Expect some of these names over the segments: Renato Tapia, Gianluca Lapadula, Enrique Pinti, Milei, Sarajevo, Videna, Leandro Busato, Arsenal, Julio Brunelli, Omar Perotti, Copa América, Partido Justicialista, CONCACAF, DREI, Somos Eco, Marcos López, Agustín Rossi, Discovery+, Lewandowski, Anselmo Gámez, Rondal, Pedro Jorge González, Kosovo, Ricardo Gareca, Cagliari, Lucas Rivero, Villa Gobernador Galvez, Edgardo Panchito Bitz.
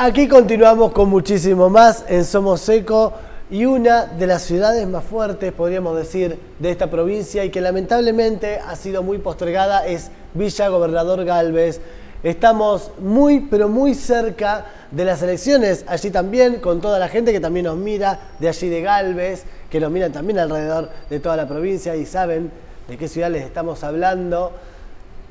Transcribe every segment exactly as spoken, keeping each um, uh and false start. Aquí continuamos con muchísimo más en Somos Eco y una de las ciudades más fuertes, podríamos decir, de esta provincia y que lamentablemente ha sido muy postergada es Villa Gobernador Galvez. Estamos muy, pero muy cerca de las elecciones, allí también, con toda la gente que también nos mira de allí de Galvez, que nos miran también alrededor de toda la provincia y saben de qué ciudad les estamos hablando.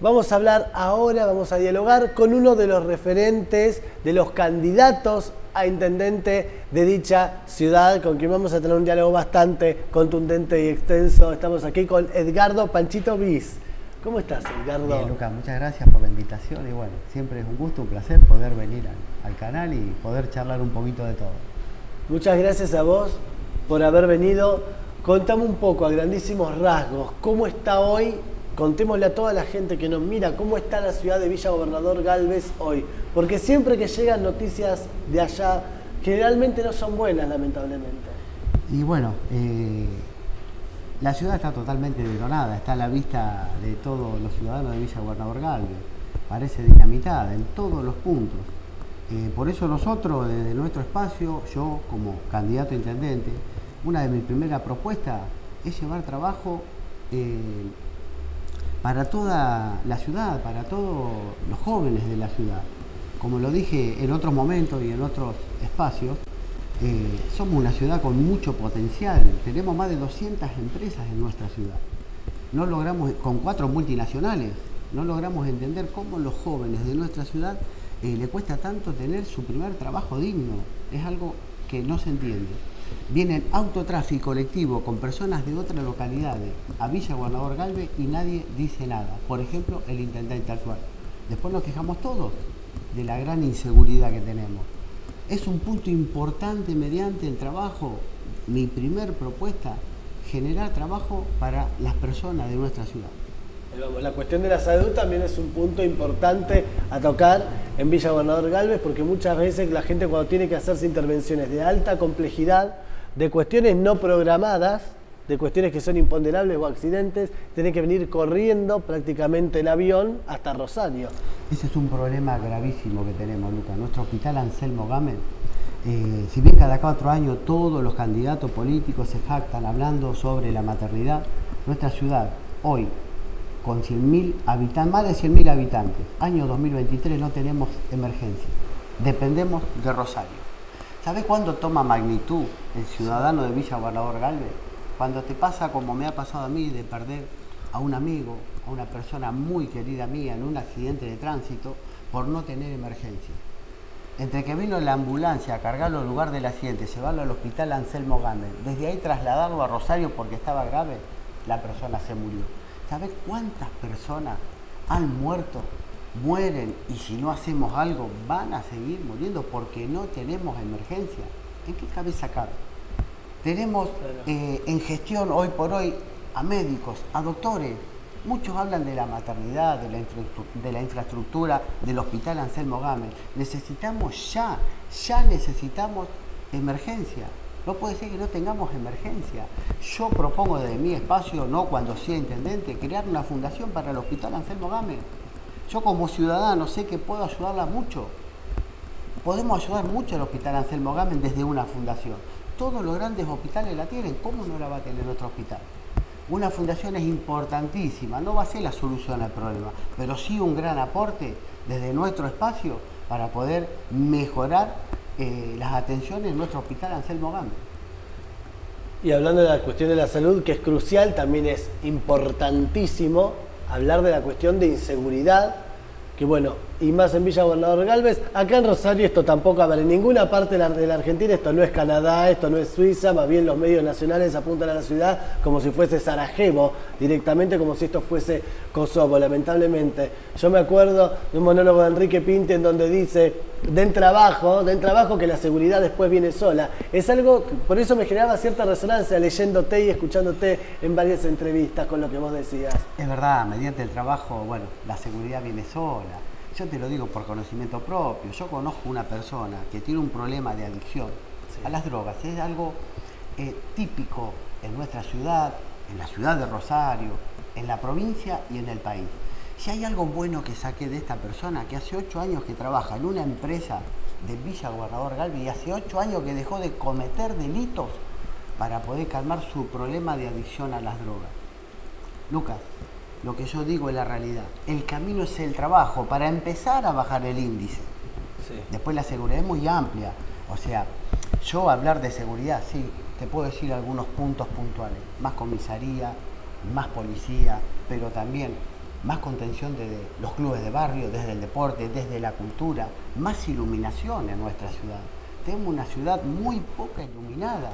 Vamos a hablar ahora, vamos a dialogar con uno de los referentes, de los candidatos a intendente de dicha ciudad, con quien vamos a tener un diálogo bastante contundente y extenso. Estamos aquí con Edgardo Panchito Bitz. ¿Cómo estás, Edgardo? Bien, Lucas, muchas gracias por la invitación. Y bueno, siempre es un gusto, un placer poder venir al, al canal y poder charlar un poquito de todo. Muchas gracias a vos por haber venido. Contame un poco, a grandísimos rasgos, ¿cómo está hoy? Contémosle a toda la gente que nos mira cómo está la ciudad de Villa Gobernador Galvez hoy. Porque siempre que llegan noticias de allá, generalmente no son buenas, lamentablemente. Y bueno, eh, la ciudad está totalmente detonada, está a la vista de todos los ciudadanos de Villa Gobernador Galvez. Parece dinamitada en todos los puntos. Eh, por eso nosotros, desde nuestro espacio, yo como candidato a intendente, una de mis primeras propuestas es llevar trabajo Eh, para toda la ciudad, para todos los jóvenes de la ciudad. Como lo dije en otros momentos y en otros espacios, eh, somos una ciudad con mucho potencial, tenemos más de doscientas empresas en nuestra ciudad. No logramos, con cuatro multinacionales, no logramos entender cómo los jóvenes de nuestra ciudad eh, le cuesta tanto tener su primer trabajo digno. Es algo que no se entiende. Vienen autotráfico colectivo con personas de otras localidades a Villa Gobernador Galvez y nadie dice nada. Por ejemplo, el intendente actual. Después nos quejamos todos de la gran inseguridad que tenemos. Es un punto importante mediante el trabajo. Mi primer propuesta, generar trabajo para las personas de nuestra ciudad. La cuestión de la salud también es un punto importante a tocar en Villa Gobernador Galvez, porque muchas veces la gente cuando tiene que hacerse intervenciones de alta complejidad, de cuestiones no programadas, de cuestiones que son imponderables o accidentes, tiene que venir corriendo prácticamente en avión hasta Rosario. Ese es un problema gravísimo que tenemos, Lucas. Nuestro hospital Anselmo Gámez, eh, si bien cada cuatro años todos los candidatos políticos se jactan hablando sobre la maternidad, nuestra ciudad hoy, con cien mil habitantes, más de cien mil habitantes, año dos mil veintitrés no tenemos emergencia, dependemos de Rosario. ¿Sabés cuándo toma magnitud el ciudadano de Villa Gobernador Galvez? Cuando te pasa como me ha pasado a mí, de perder a un amigo, a una persona muy querida mía en un accidente de tránsito por no tener emergencia. Entre que vino la ambulancia a cargarlo al lugar del accidente, llevarlo al hospital Anselmo Gámez, desde ahí trasladarlo a Rosario porque estaba grave, la persona se murió. ¿Sabés cuántas personas han muerto, mueren y si no hacemos algo van a seguir muriendo porque no tenemos emergencia? ¿En qué cabeza cabe? Tenemos eh, en gestión hoy por hoy a médicos, a doctores. Muchos hablan de la maternidad, de la, de la infraestructura del hospital Anselmo Gámez. Necesitamos ya, ya necesitamos emergencia. No puede ser que no tengamos emergencia. Yo propongo desde mi espacio, no cuando sea intendente, crear una fundación para el hospital Anselmo Gámez. Yo como ciudadano sé que puedo ayudarla mucho. Podemos ayudar mucho al hospital Anselmo Gámez desde una fundación. Todos los grandes hospitales la tienen, ¿cómo no la va a tener otro hospital? Una fundación es importantísima, no va a ser la solución al problema, pero sí un gran aporte desde nuestro espacio para poder mejorar Eh, las atenciones en nuestro hospital Anselmo Gámez. Y hablando de la cuestión de la salud, que es crucial, también es importantísimo hablar de la cuestión de inseguridad, que bueno, y más en Villa Gobernador Galvez. Acá en Rosario esto tampoco, a ver, en ninguna parte de la Argentina, esto no es Canadá, esto no es Suiza, más bien los medios nacionales apuntan a la ciudad como si fuese Sarajevo, directamente como si esto fuese Kosovo, lamentablemente. Yo me acuerdo de un monólogo de Enrique Pinti en donde dice, den trabajo, den trabajo que la seguridad después viene sola. Es algo, por eso me generaba cierta resonancia leyéndote y escuchándote en varias entrevistas con lo que vos decías. Es verdad, mediante el trabajo, bueno, la seguridad viene sola. Yo te lo digo por conocimiento propio. Yo conozco una persona que tiene un problema de adicción sí. a las drogas. Es algo eh, típico en nuestra ciudad, en la ciudad de Rosario, en la provincia y en el país. Si hay algo bueno que saqué de esta persona, que hace ocho años que trabaja en una empresa de Villa Gobernador Galvez, y hace ocho años que dejó de cometer delitos para poder calmar su problema de adicción a las drogas. Lucas, lo que yo digo es la realidad. El camino es el trabajo para empezar a bajar el índice. Sí. Después la seguridad es muy amplia. O sea, yo hablar de seguridad, sí, te puedo decir algunos puntos puntuales. Más comisaría, más policía, pero también más contención desde los clubes de barrio, desde el deporte, desde la cultura, más iluminación en nuestra ciudad. Tenemos una ciudad muy poca iluminada.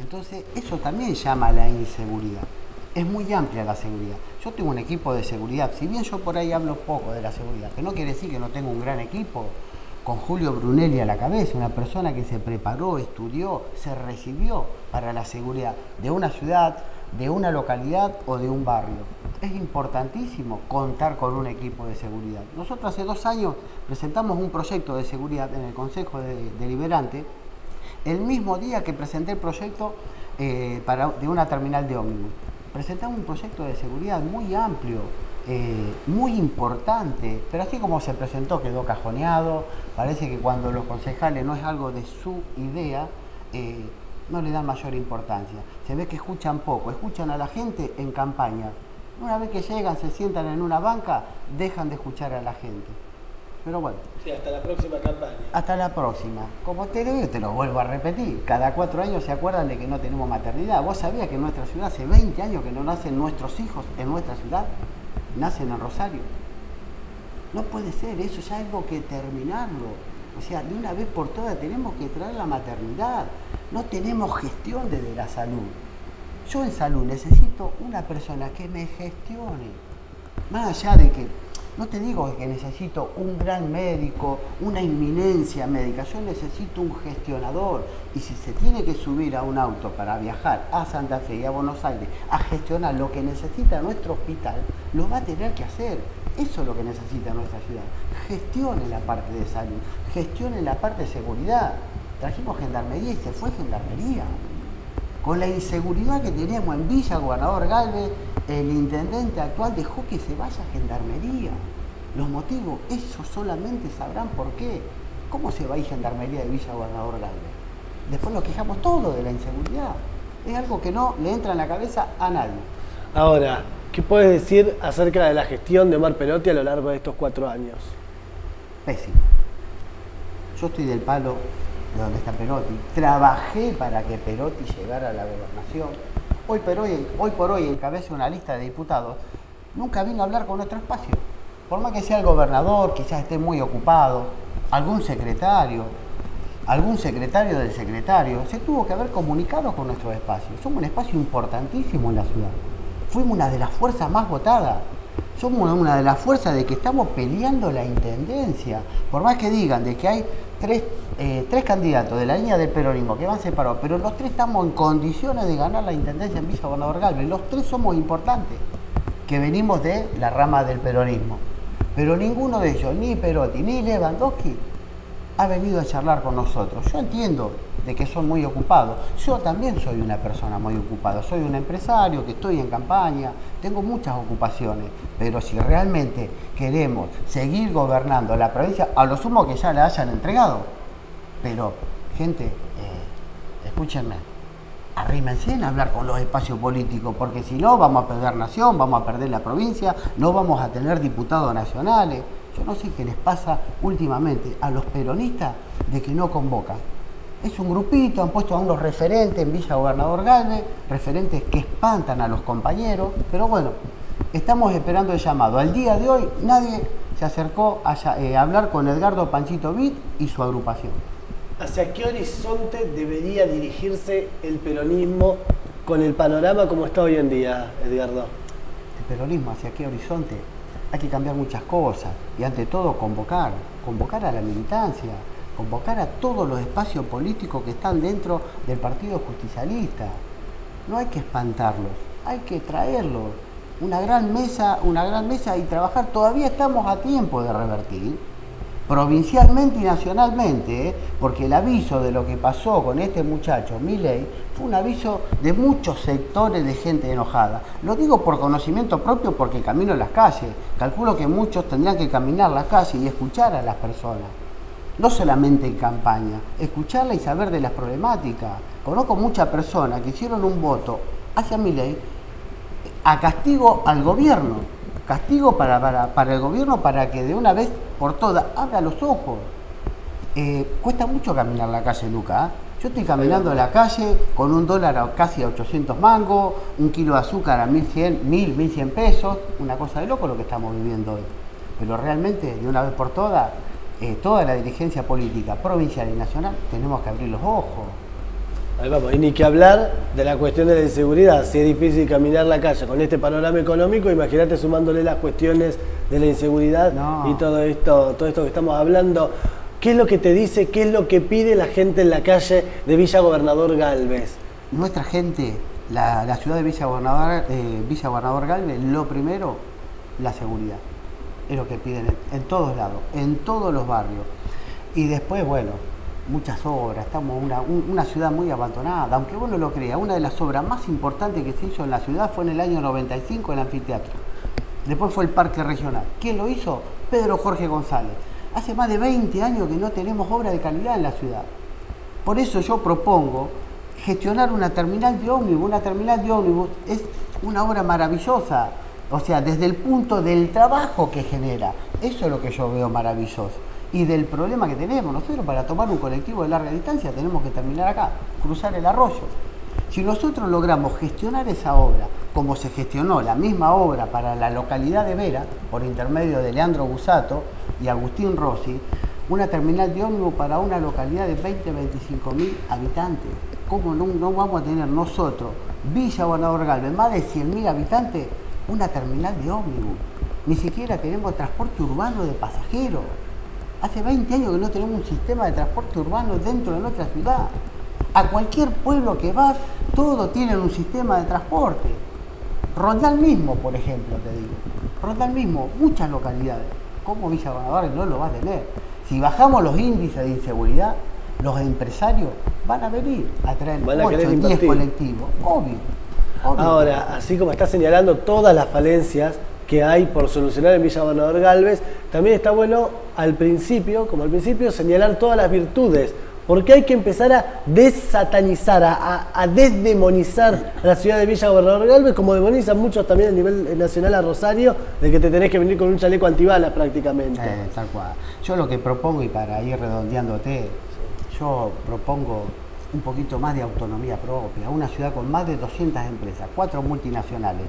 Entonces, eso también llama a la inseguridad. Es muy amplia la seguridad. Yo tengo un equipo de seguridad. Si bien yo por ahí hablo poco de la seguridad, que no quiere decir que no tengo un gran equipo, con Julio Brunelli a la cabeza, una persona que se preparó, estudió, se recibió para la seguridad de una ciudad, de una localidad o de un barrio. Es importantísimo contar con un equipo de seguridad. Nosotros hace dos años presentamos un proyecto de seguridad en el Consejo Deliberante, el mismo día que presenté el proyecto eh, para, de una terminal de ómnibus. Presentamos un proyecto de seguridad muy amplio, eh, muy importante, pero así como se presentó quedó cajoneado. Parece que cuando los concejales no es algo de su idea, eh, no le dan mayor importancia. Se ve que escuchan poco, escuchan a la gente en campaña. Una vez que llegan, se sientan en una banca, dejan de escuchar a la gente. Pero bueno. Sí, hasta la próxima campaña. Hasta la próxima. Como te digo, te lo vuelvo a repetir. Cada cuatro años se acuerdan de que no tenemos maternidad. ¿Vos sabías que en nuestra ciudad hace veinte años que no nacen nuestros hijos en nuestra ciudad? Nacen en Rosario. No puede ser, eso ya es algo que terminarlo. O sea, de una vez por todas tenemos que traer la maternidad. No tenemos gestión desde la salud. Yo en salud necesito una persona que me gestione. Más allá de que... No te digo que necesito un gran médico, una inminencia médica. Yo necesito un gestionador. Y si se tiene que subir a un auto para viajar a Santa Fe y a Buenos Aires a gestionar lo que necesita nuestro hospital, lo va a tener que hacer. Eso es lo que necesita nuestra ciudad. Gestione la parte de salud, gestione la parte de seguridad. Trajimos gendarmería y se fue gendarmería. Con la inseguridad que tenemos en Villa Gobernador Galvez, el intendente actual dejó que se vaya a gendarmería. Los motivos, ellos solamente sabrán por qué. ¿Cómo se va a ir gendarmería de Villa Gobernador Galvez? Después nos quejamos todo de la inseguridad. Es algo que no le entra en la cabeza a nadie. Ahora, ¿qué puedes decir acerca de la gestión de Omar Perotti a lo largo de estos cuatro años? Pésimo. Yo estoy del palo de donde está Perotti. Trabajé para que Perotti llegara a la gobernación. Hoy por hoy, hoy por hoy encabeza una lista de diputados. Nunca vino a hablar con nuestro espacio. Por más que sea el gobernador, quizás esté muy ocupado, algún secretario, algún secretario del secretario, se tuvo que haber comunicado con nuestro espacio. Somos un espacio importantísimo en la ciudad. Fuimos una de las fuerzas más votadas. Somos una de las fuerzas de que estamos peleando la intendencia. Por más que digan de que hay tres, eh, tres candidatos de la línea del peronismo que van separados, pero los tres estamos en condiciones de ganar la intendencia en Villa Gobernador Galvez. Los tres somos importantes, que venimos de la rama del peronismo. Pero ninguno de ellos, ni Perotti ni Lewandowski, ha venido a charlar con nosotros. Yo entiendo de que son muy ocupados. Yo también soy una persona muy ocupada. Soy un empresario que estoy en campaña, tengo muchas ocupaciones, pero si realmente queremos seguir gobernando la provincia, a lo sumo que ya la hayan entregado. Pero, gente, eh, escúchenme, arrímense en hablar con los espacios políticos, porque si no vamos a perder nación, vamos a perder la provincia, no vamos a tener diputados nacionales. Yo no sé qué les pasa últimamente a los peronistas de que no convocan. Es un grupito, han puesto a unos referentes en Villa Gobernador Galvez, referentes que espantan a los compañeros, pero bueno, estamos esperando el llamado. Al día de hoy nadie se acercó a, eh, a hablar con Edgardo Panchito Bitz y su agrupación. ¿Hacia qué horizonte debería dirigirse el peronismo con el panorama como está hoy en día, Edgardo? El peronismo, ¿hacia qué horizonte? Hay que cambiar muchas cosas y ante todo convocar, convocar a la militancia, convocar a todos los espacios políticos que están dentro del Partido Justicialista. No hay que espantarlos, hay que traerlos. Una gran mesa, una gran mesa y trabajar. Todavía estamos a tiempo de revertir, provincialmente y nacionalmente, ¿eh? Porque el aviso de lo que pasó con este muchacho, Milei, fue un aviso de muchos sectores de gente enojada. Lo digo por conocimiento propio porque camino las calles. Calculo que muchos tendrán que caminar las calles y escuchar a las personas. no solamente en campaña, escucharla y saber de las problemáticas. Conozco muchas personas que hicieron un voto hacia Milei a castigo al gobierno, castigo para, para, para el gobierno para que de una vez por todas abra los ojos. Eh, cuesta mucho caminar la calle, Luca, ¿eh? Yo estoy caminando a la calle con un dólar a casi a ochocientos mangos, un kilo de azúcar a mil cien pesos, una cosa de loco lo que estamos viviendo hoy. Pero realmente, de una vez por todas, eh, toda la dirigencia política provincial y nacional tenemos que abrir los ojos. Ahí vamos. Y ni que hablar de las cuestiones de seguridad. Si es difícil caminar la calle con este panorama económico, imagínate sumándole las cuestiones de la inseguridad no. y todo esto, todo esto que estamos hablando. ¿Qué es lo que te dice, qué es lo que pide la gente en la calle de Villa Gobernador Galvez? Nuestra gente, la, la ciudad de Villa Gobernador, eh, Villa Gobernador Galvez, lo primero, la seguridad. Es lo que piden en, en todos lados, en todos los barrios. Y después, bueno, muchas obras. Estamos en una, un, una ciudad muy abandonada, aunque vos no lo creas. Una de las obras más importantes que se hizo en la ciudad fue en el año noventa y cinco, el anfiteatro. Después fue el parque regional. ¿Quién lo hizo? Pedro Jorge González. Hace más de veinte años que no tenemos obra de calidad en la ciudad. Por eso yo propongo gestionar una terminal de ómnibus. Una terminal de ómnibus es una obra maravillosa. O sea, desde el punto del trabajo que genera. Eso es lo que yo veo maravilloso. Y del problema que tenemos. Nosotros para tomar un colectivo de larga distancia tenemos que terminar acá, cruzar el arroyo. Si nosotros logramos gestionar esa obra, como se gestionó la misma obra para la localidad de Vera, por intermedio de Leandro Busato y Agustín Rossi, una terminal de ómnibus para una localidad de veinte a veinticinco mil habitantes. ¿Cómo no, no vamos a tener nosotros, Villa Gobernador Galvez, más de cien mil habitantes, una terminal de ómnibus? Ni siquiera tenemos transporte urbano de pasajeros. Hace veinte años que no tenemos un sistema de transporte urbano dentro de nuestra ciudad. A cualquier pueblo que vas, todos tienen un sistema de transporte. Rondal mismo, por ejemplo, te digo. Rondal mismo, muchas localidades. ¿Cómo Villa Gobernador no lo va a tener? Si bajamos los índices de inseguridad, los empresarios van a venir a traer ocho, diez colectivos. Obvio, obvio. Ahora, así como está señalando todas las falencias que hay por solucionar en Villa Gobernador Galvez, también está bueno al principio, como al principio, señalar todas las virtudes. Porque hay que empezar a desatanizar, a, a desdemonizar a la ciudad de Villa Gobernador Galvez, como demonizan muchos también a nivel nacional a Rosario, de que te tenés que venir con un chaleco antibalas prácticamente. Eh, tal cual. Yo lo que propongo, y para ir redondeándote, yo propongo un poquito más de autonomía propia, una ciudad con más de doscientas empresas, cuatro multinacionales.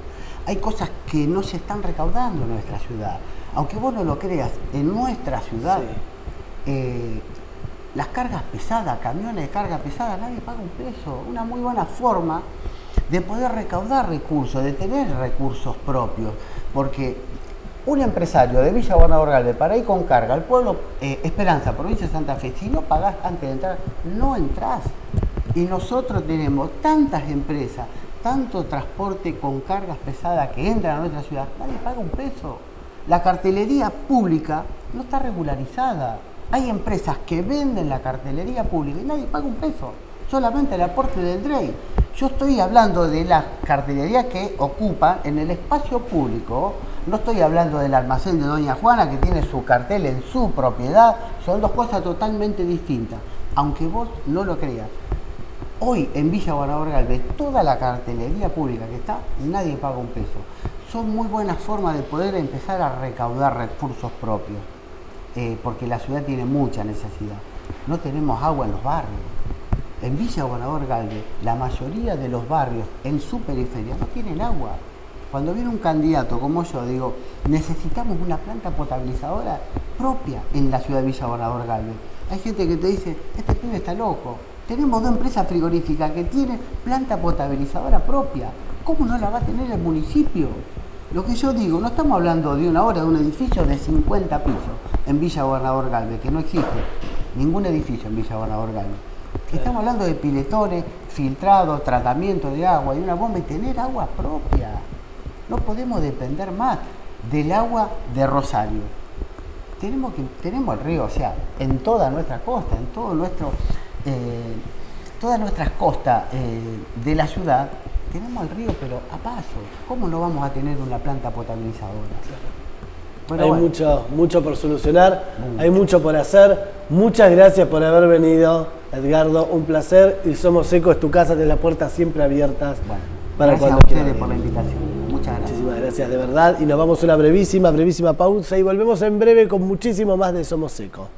Hay cosas que no se están recaudando en nuestra ciudad. Aunque vos no lo creas, en nuestra ciudad... Sí. Eh, Las cargas pesadas, camiones de carga pesada, nadie paga un peso. Una muy buena forma de poder recaudar recursos, de tener recursos propios. Porque un empresario de Villa Gobernador Galvez para ir con carga al pueblo eh, Esperanza, provincia de Santa Fe, si no pagás antes de entrar, no entrás. Y nosotros tenemos tantas empresas, tanto transporte con cargas pesadas que entran a nuestra ciudad, nadie paga un peso. La cartelería pública no está regularizada. Hay empresas que venden la cartelería pública y nadie paga un peso, solamente el aporte del D R E I. Yo estoy hablando de las cartelerías que ocupan en el espacio público, no estoy hablando del almacén de Doña Juana que tiene su cartel en su propiedad, son dos cosas totalmente distintas, aunque vos no lo creas. Hoy en Villa Gobernador Galvez, toda la cartelería pública que está, nadie paga un peso. Son muy buenas formas de poder empezar a recaudar recursos propios. Eh, porque la ciudad tiene mucha necesidad. No tenemos agua en los barrios. En Villa Gobernador Galvez, la mayoría de los barrios en su periferia no tienen agua. Cuando viene un candidato como yo, digo, necesitamos una planta potabilizadora propia en la ciudad de Villa Gobernador Galvez. Hay gente que te dice, este pibe está loco. Tenemos dos empresas frigoríficas que tienen planta potabilizadora propia. ¿Cómo no la va a tener el municipio? Lo que yo digo, no estamos hablando de una obra de un edificio de cincuenta pisos en Villa Gobernador Galvez, que no existe ningún edificio en Villa Gobernador Galvez. Claro. Estamos hablando de piletones, filtrados, tratamiento de agua y una bomba y tener agua propia. No podemos depender más del agua de Rosario. Tenemos, que, tenemos el río, o sea, en toda nuestra costa, en todo nuestro, eh, todas nuestras costas eh, de la ciudad. Tenemos el río, pero a paso. ¿Cómo no vamos a tener una planta potabilizadora? Bueno, hay bueno. mucho mucho por solucionar, mm. hay mucho por hacer. Muchas gracias por haber venido, Edgardo, un placer. Y Somos Eco es tu casa, tenés las puertas siempre abiertas. Bueno, para gracias cuando a ustedes quieran por la invitación. Muchas gracias. Muchísimas gracias, de verdad. Y nos vamos a una brevísima, brevísima pausa y volvemos en breve con muchísimo más de Somos Eco.